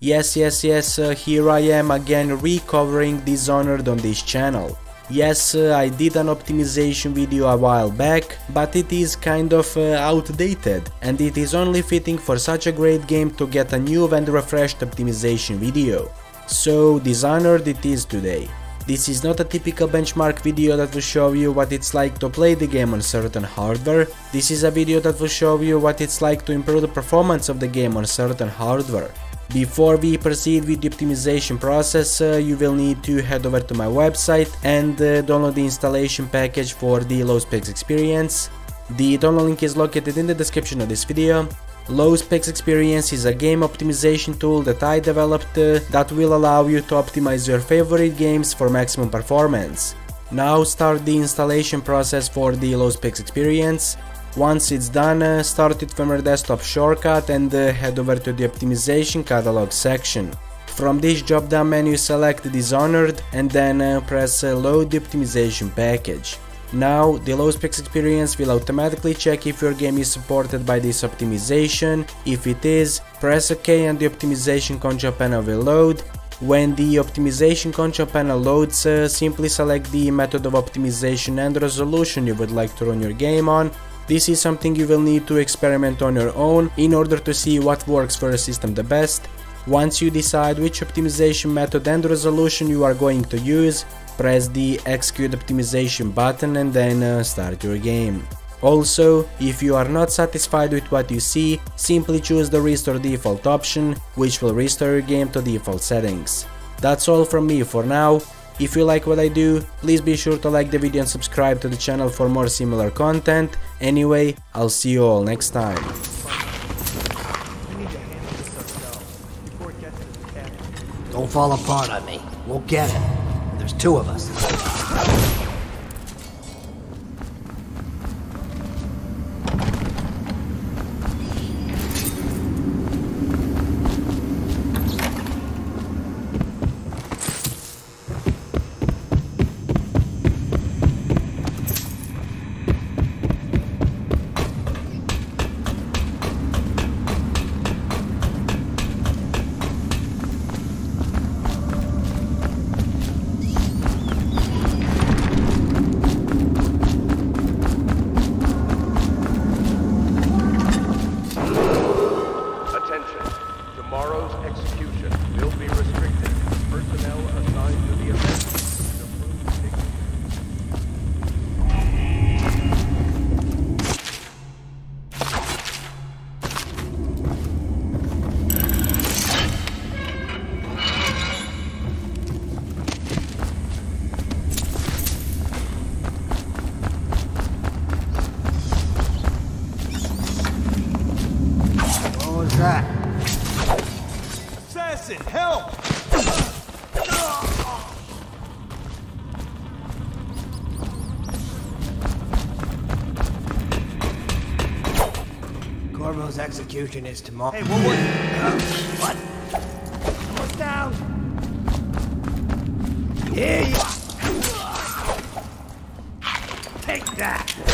Yes, here I am again recovering Dishonored on this channel. Yes, I did an optimization video a while back, but it is kind of outdated, and it is only fitting for such a great game to get a new and refreshed optimization video. So Dishonored it is today. This is not a typical benchmark video that will show you what it's like to play the game on certain hardware. This is a video that will show you what it's like to improve the performance of the game on certain hardware. Before we proceed with the optimization process, you will need to head over to my website and download the installation package for the Low Specs Experience. The download link is located in the description of this video. Low Specs Experience is a game optimization tool that I developed that will allow you to optimize your favorite games for maximum performance. Now start the installation process for the Low Specs Experience. Once it's done, start it from your desktop shortcut and head over to the optimization catalog section. From this drop down menu select Dishonored and then press load the optimization package. Now the Low Specs Experience will automatically check if your game is supported by this optimization. If it is, press OK and the optimization control panel will load. When the optimization control panel loads, simply select the method of optimization and resolution you would like to run your game on. This is something you will need to experiment on your own in order to see what works for your system the best. Once you decide which optimization method and resolution you are going to use, press the execute optimization button and then start your game. Also, if you are not satisfied with what you see, simply choose the restore default option, which will restore your game to default settings. That's all from me for now. If you like what I do, please be sure to like the video and subscribe to the channel for more similar content. Anyway, I'll see you all next time. Don't fall apart on me. We'll get it. There's two of us. Tomorrow's execution will be restricted to personnel assigned to the event. Help! Corvo's execution is tomorrow. Hey, what? What's down? Here you are. Take that.